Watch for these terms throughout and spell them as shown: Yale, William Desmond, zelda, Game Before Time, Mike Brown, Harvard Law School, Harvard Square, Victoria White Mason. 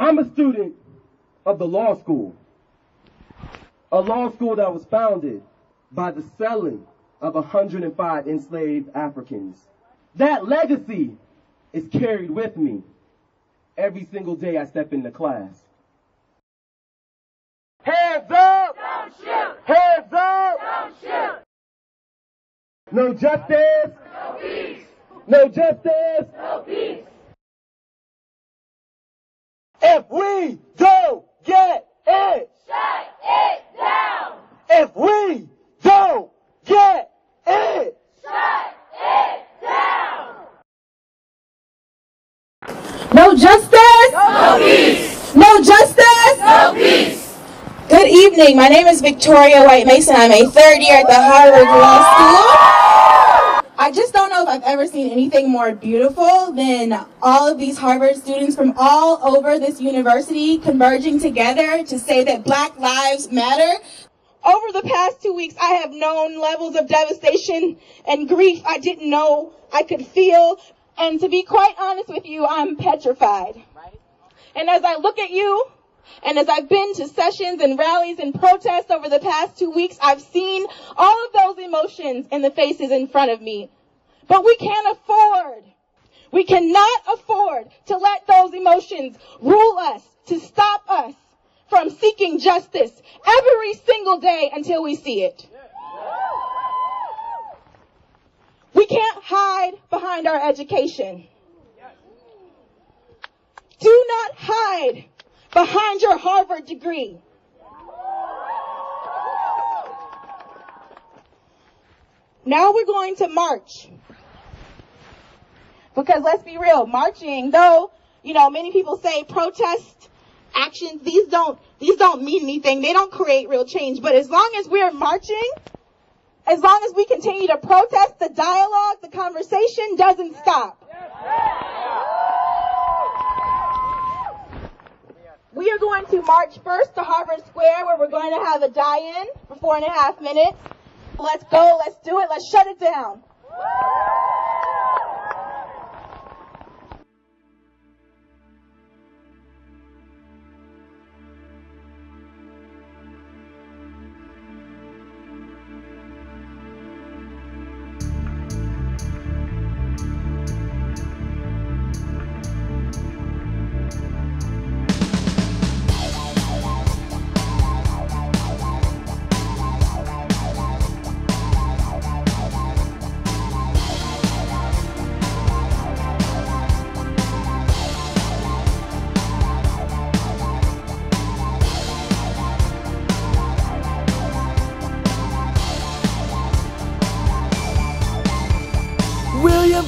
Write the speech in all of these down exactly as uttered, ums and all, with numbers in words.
I'm a student of the law school, a law school that was founded by the selling of one hundred five enslaved Africans. That legacy is carried with me every single day I step into class. Heads up! Don't shoot! Heads up! Don't shoot! No justice! No peace! No justice! No peace! If we don't get it, shut it down! If we don't get it, shut it down! No justice! No peace! No justice! No peace! Good evening. My name is Victoria White Mason. I'm a third year at the Harvard Law School. I just don't know if I've ever seen anything more beautiful than all of these Harvard students from all over this university converging together to say that Black lives matter. Over the past two weeks, I have known levels of devastation and grief I didn't know I could feel. And to be quite honest with you, I'm petrified. And as I look at you, and as I've been to sessions and rallies and protests over the past two weeks, I've seen all of those emotions in the faces in front of me. But we can't afford, we cannot afford to let those emotions rule us, to stop us from seeking justice every single day until we see it. We can't hide behind our education. Do not hide behind your Harvard degree. Now we're going to march. Because let's be real, marching, though, you know, many people say protest actions, these don't, these don't mean anything. They don't create real change. But as long as we're marching, as long as we continue to protest, the dialogue, the conversation doesn't stop. We are going to march first to Harvard Square, where we're going to have a die-in for four and a half minutes. Let's go, let's do it, let's shut it down.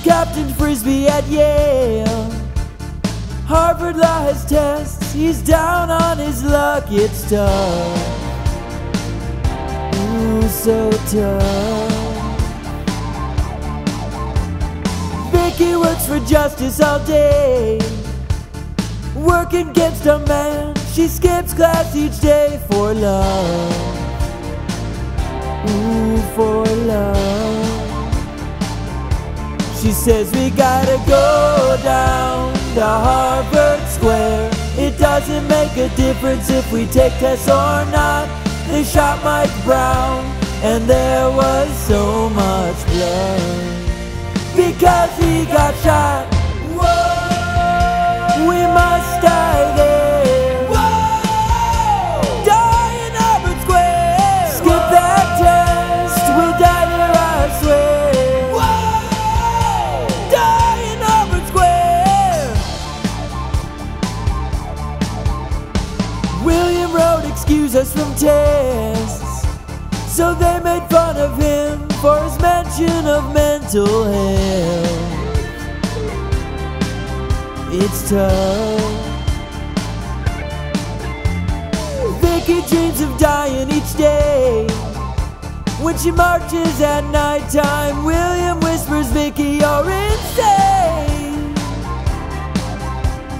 Captain Frisbee at Yale, Harvard Law has tests, he's down on his luck, it's tough, ooh, so tough. Vicky works for justice all day, working against a man, she skips class each day for love, ooh, for love. She says we gotta go down to Harvard Square. It doesn't make a difference if we take tests or not. They shot Mike Brown and there was so much blood because he got shot. Whoa. We must die there. Whoa. Die in Harvard Square. Skip Whoa. That test. We died here, I swear. Excuse us from tests, so they made fun of him for his mention of mental health. It's tough. Vicky dreams of dying each day. When she marches at nighttime, William whispers, "Vicky, you're insane,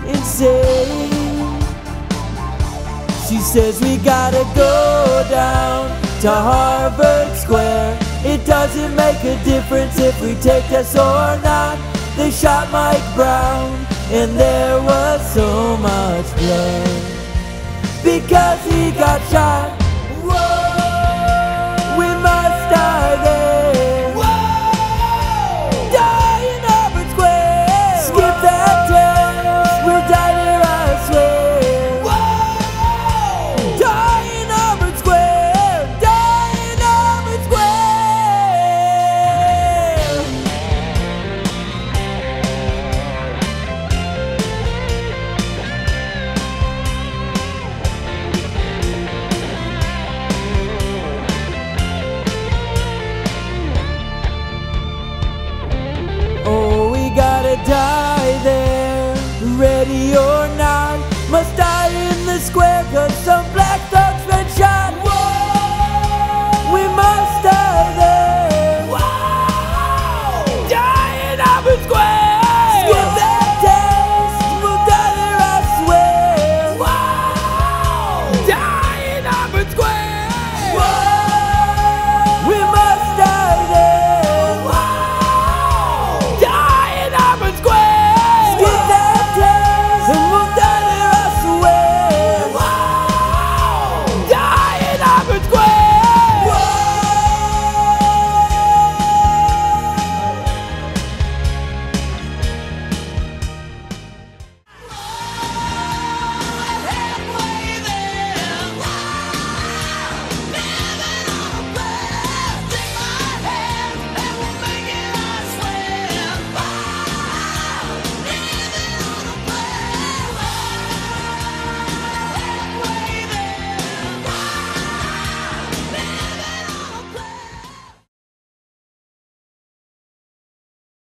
insane." She says we gotta go down to Harvard Square. It doesn't make a difference if we take tests or not. They shot Mike Brown and there was so much blood because he got shot.